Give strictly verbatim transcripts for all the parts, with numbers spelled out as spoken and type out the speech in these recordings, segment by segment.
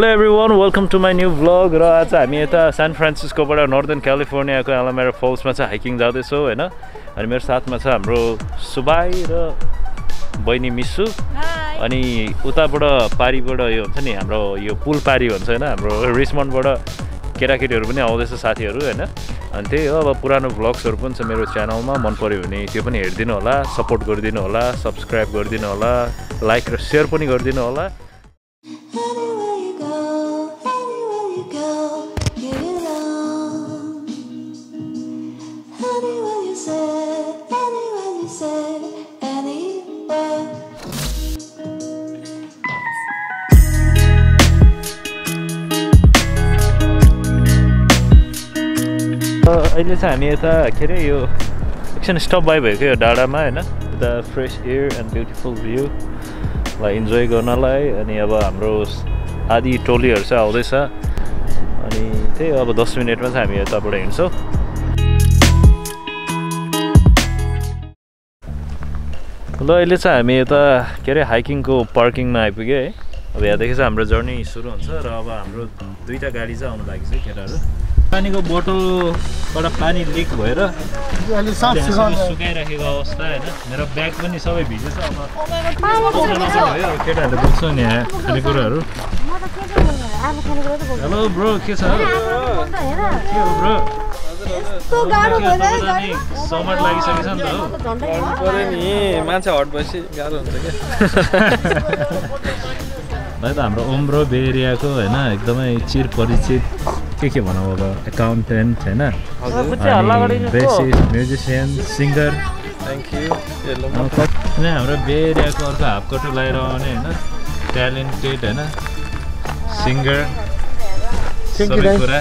Hello everyone, welcome to my new vlog. र आज हामी यता San Francisco बाट Northern California को Alamere Falls मा चाहिँ हाइकिङ जादै छौ हैन. अनि मेरो साथमा छ हाम्रो सुबाई र बहिनी मिसु. अनि उताबाट पारीबाट यो हुन्छ नि हाम्रो यो पुल पारी भन्छ हैन, हाम्रो रिचमन्ड बाट केटाकेटीहरु पनि आउँदैछ साथीहरु हैन. अनि त्यही हो, अब पुरानो भ्लग्सहरु पनि छ मेरो च्यानलमा, मन पर्यो भने त्यो पनि हेर्दिनु होला, सपोर्ट गरिदिनु होला, सब्स्क्राइब गरिदिनु होला, लाइक र शेयर पनि गरिदिनु होला. अहिले चाहिँ हामी यता के अरे यो एकछिन स्टप बाई भएको यो डाँडामा हैन, यता फ्रेस एयर एन्ड ब्युटिफुल भ्यूलाई इन्जोय गर्नलाई. अनि अब हाम्रो आदि टोलीहरू चाहिँ आउँदैछ, अनि त्यही अब दस मिनटमा चाहिँ हामी यताबाट हिँड्छौँ. ल अहिले चाहिँ हामी यता के अरे हाइकिङको पार्किङमा आइपुग्यो है. अब यहाँदेखि चाहिँ हाम्रो जर्नी सुरु हुन्छ र अब हाम्रो दुईवटा गाडी चाहिँ आउनु लागि छ केटाहरू. पानीको बोतलबाट पानी लिक भएर सुकाइराखेको अवस्था होइन, मेरो ब्याग पनि सबै भिजेछ. अब केटाहरूले बोक्छ नि यहाँ खानेकुराहरू. हेलो ब्रो, के छ? के हो ब्रो, समर लागिसकेछ नि त हो, पऱ्यो नि मान्छे हट बसी गाह्रो हुन्छ क्या. भाइ त हाम्रो ओम्ब्रो बे एरियाको होइन, एकदमै चिर परिचित के के भनौँ अब एकाउन्टेन्ट होइन, bassist musician singer. Thank you. हाम्रो बे एरियाको अर्को हापकोटो लगाइरहने होइन, ट्यालेन्टेड होइन सिङ्गर सबै कुरा.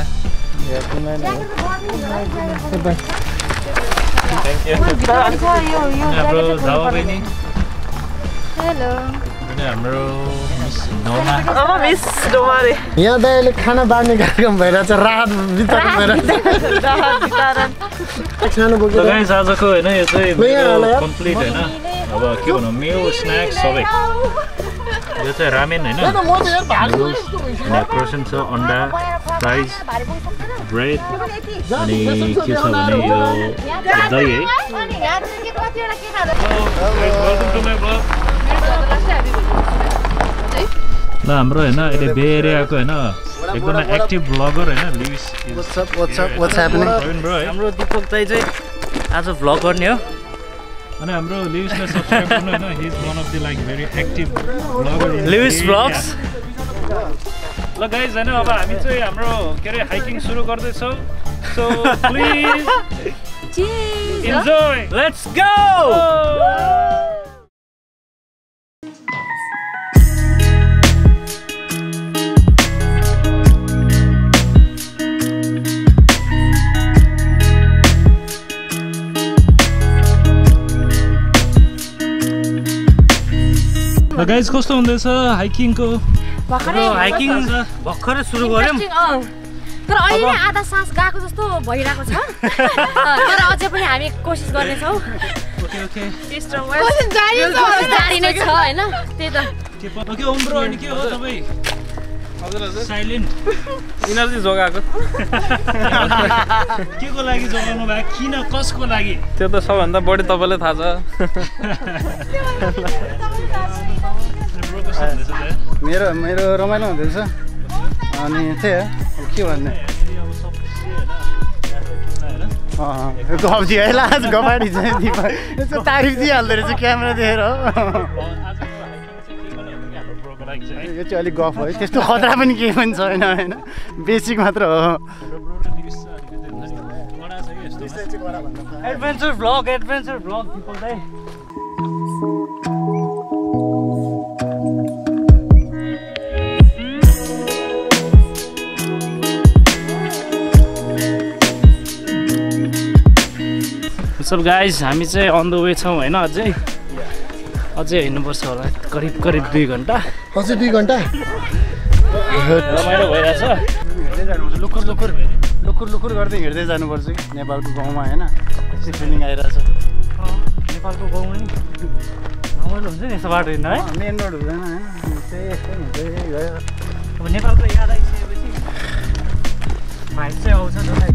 हाम्रो दावा बहिनी, हाम्रो मिस डोमारे यहाँ दाइले खाना बाँड्ने कार्यक्रम भइरहेछ, रात बिताउनु भइरहेछ आजको होइन. यो चाहिँ कम्प्लिट होइन, अब के भनौँ मेल स्न्याक्स सबै. यो चाहिँ रामेन होइन, प्रोसन छ, अन्डा, राइस, ब्रेड, अनि के छ भने यो दही है. ल हाम्रो हैन अहिले बे एरियाको हैन एकदमै एक्टिभ ब्लगर हैन Louis, what's up what's up what's happening bro. हाम्रो दीपक दाइ चाहिँ आज ब्लग गर्ने हो, अनि हाम्रो लुइसले सब्स्क्राइब गर्नु हैन, he is one of the like very active blogger Louis blogs. ल गाइस हैन अब हामी चाहिँ हाम्रो के अरे हाइकिङ सुरु गर्दै छौ, so please enjoy, let's go. ल गाइस कस्तो हुँदैछ हाइकिङको? भर्खरै हाइकिङ भर्खरै सुरु गऱ्यौँ, तर अहिले आधा सास गएको जस्तो भइरहेको छ, तर अझै पनि हामी कोसिस गर्ने छौँ. ओके ओके, स्ट्रङ कोसिस जारी छ, जारी नै छ हैन. त्यही त. ओके ओम ब्रो, अनि के हो तपाई? हजुर हजुर साइलेन्ट एनर्जी जोगाएको के को लागि जोगाउनु भयो, किन कसको लागि? त्यो त सबभन्दा बढी तपाईलाई थाहा छ. मेरो मेरो रमाइलो हुँदैछ, अनि त्यही हो के भन्ने गफी है ल. आज गफाडी चाहिँ दिपक यसो तारिफ दिइहाल्दो रहेछ क्यामेरा देखेर हो. यो चाहिँ अलिक गफ है, त्यस्तो खतरा पनि केही पनि छैन होइन, बेसिक मात्र हो. Adventure vlog adventure vlog Deepak दाइ. सब गाइज हामी चाहिँ अन द वे छौँ होइन, अझै अझै हिँड्नुपर्छ होला, करिब करिब दुई घन्टा अझै दुई घन्टा रमाइलो भइरहेछ. हिँड्दै जानुपर्छ, लुकुर लुकुर लुकुर लुकुर गर्दै हिँड्दै जानुपर्छ कि नेपालको गाउँमा होइन, त्यस्तो फिलिङ आइरहेछ. नेपालको गाउँमा नि रमाइलो हुन्छ नि यस्तो बाटो हिँड्दा है, मेन रोड हुँदैन होइन, त्यही यस्तै हुँदै गयो. नेपालको याद आइसकेपछि भाइ चाहिँ आउँछ जसलाई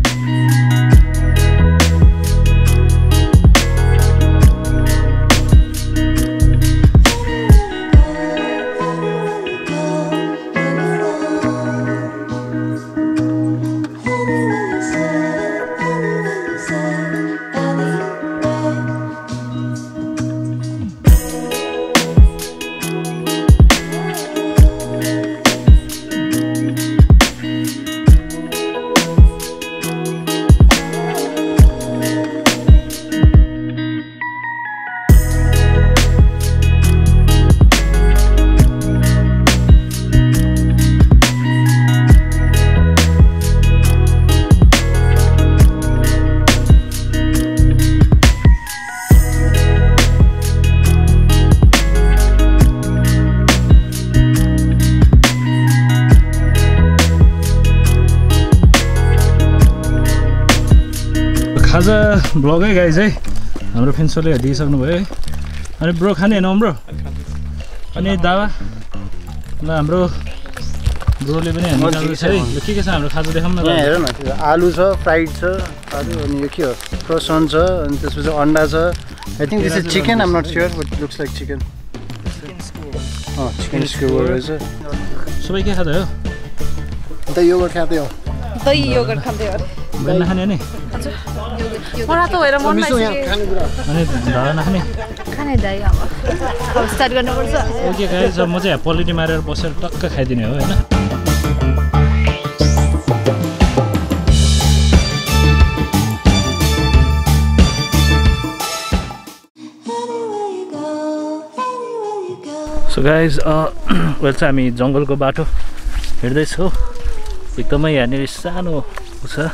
आज ब्लग है गाइस है हाम्रो फेन्सरले दिइसक्नु भयो है अनि ब्रो खाने हैन हाम्रो अनि दावा ल हाम्रो ब्रोले पनि हामी जानु छ है के के छ हाम्रो खाजा देखाउन न हेर न आलु छ फ्राइड छ अनि यो के हो क्रसन छ अनि त्यसपछि अंडा छ I think this is chicken I am not sure but looks like chicken a chicken skewer is सबै के खादै हो त योगर्ट खादै हो दही योगर्ट खादै हो बन्न खाने नि मलाई त होइन मन लाग्यो खाने कुरा अनि धारा नखाने खाने दाइ अब अब स्टार्ट गर्न पर्छ ओके गाइस म चाहिँ क्वालिटी मारेर बसेर टक्क खाइदिने हो हैन सो गाइस अ वेल चाहिँ हामी जंगलको बाटो हिँड्दै छौ एकदमै यहाँ सानो छ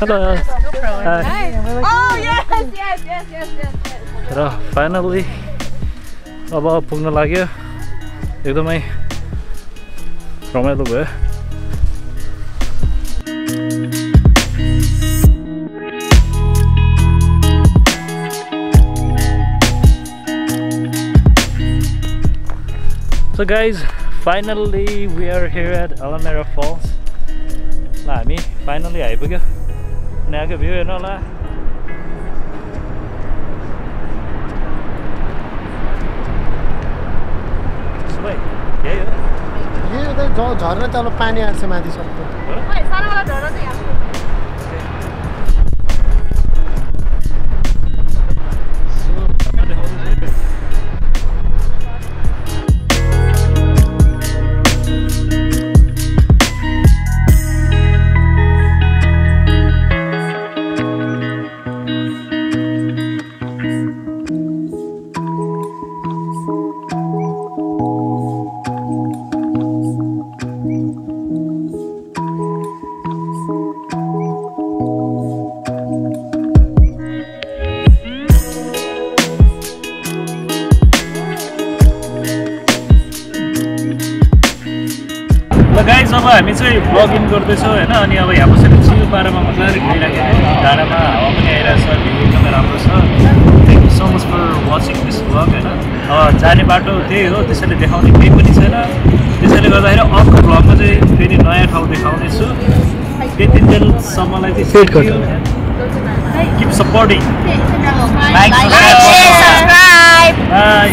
Hello. Hi. Oh yes, yes, yes, yes, yes. र फाइनली अब पुग्न लाग्यो एकदमै रमाइलो भयो So guys, finally we are here at Alamere Falls. La हामी finally आइपुग्यो Now give you another. Wait, yeah, yeah. Yeah, they draw water. They all pan here. So many people. Wait, all of them draw here. Guys अब हामी चाहिँ blog in गर्दै छौ हैन अनि अब यहाँ बसेर चिल पारामा मजाले घुमिराखेको छ डाडामा हावा पनि आइरहेछ भिडियो एकदमै राम्रो छ thank you so much for watching this blog हैन अब जाने बाटो त्यही हो त्यसैले देखाउने केही पनि छैन त्यसैले गर्दाखेरि अर्को ब्लगमा चाहिँ फेरि नयाँ ठाउँ देखाउने छु त्यति बेलसम्मलाई चाहिँ सेट गर्छु keep supporting like subscribe by